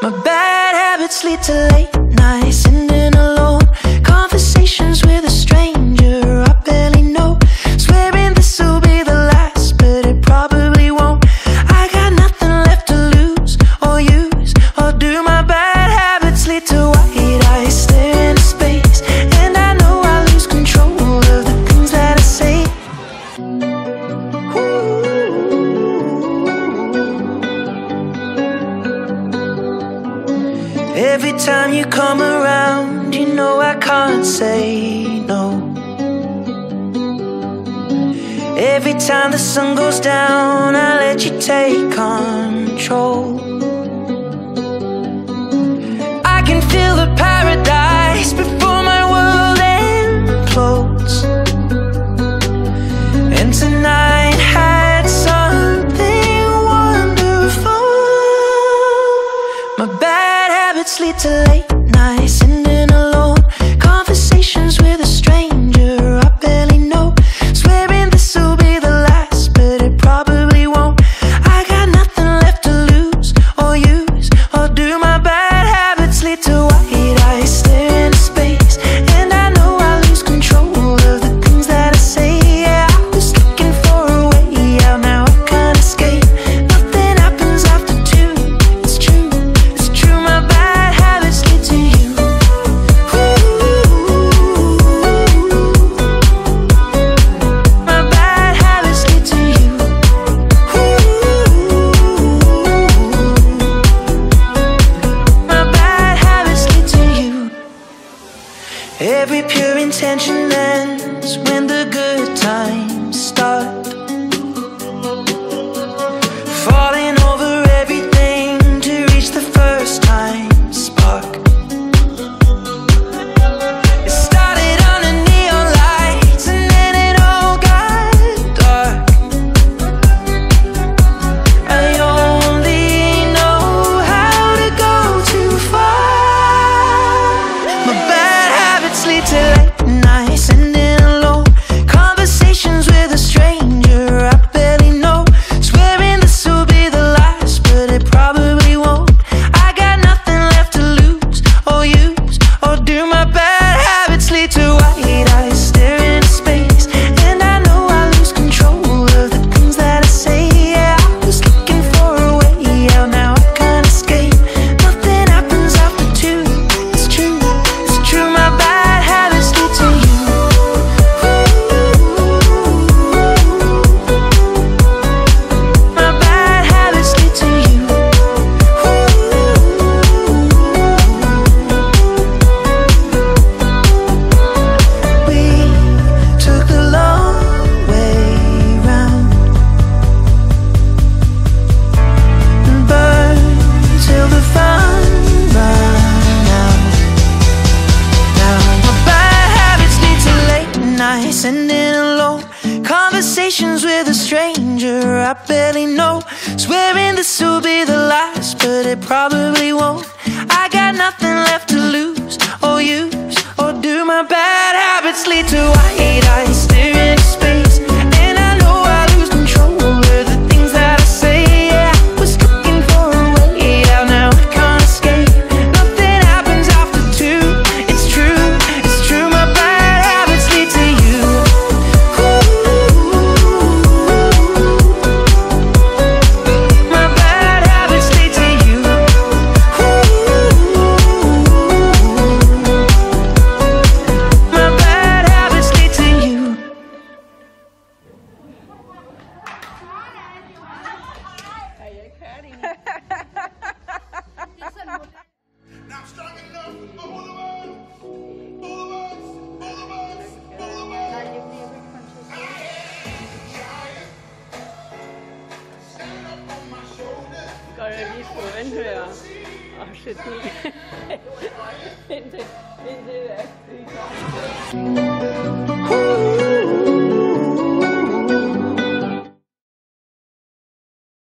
My bad habits lead to late nights, ending alone. Conversations with a stranger I barely know. Swearing this will be the last, but it probably won't. I got nothing left to lose or use or do. My bad habits lead to white eyes staring into space, and I know I lose control of the things that I say. Every time you come around, you know I can't say no. Every time the sun goes down, I let you take control. I can feel the paradise before my world implodes. And tonight had something wonderful. My bad habits lead to late nights, ending alone. Conversations with a stranger I barely know. Swearing this will be the last, but it probably won't. I got nothing left to lose or use or do. My bad habits lead to white eyes staring into space, and I know I lose control of the things that I say. Yeah, I was looking for a way out, now I can't escape. Nothing happens after 2, it's true, it's true. My bad to you. My bad habits lead to you. My bad habits lead to you. Every pure intention ends when the good times start. Falling over everything to reach the first time spark. Ending alone, conversations with a stranger I barely know. Swearing this will be the last, but it probably won't. I got nothing left to lose or use or do. My bad habits lead to white eyes staring into space, and I know I lose control of the things that I say. Yeah, I was looking for a way out, now I can't escape. Nothing happens after 2, it's true, it's true. My bad habits lead to you. Ooh.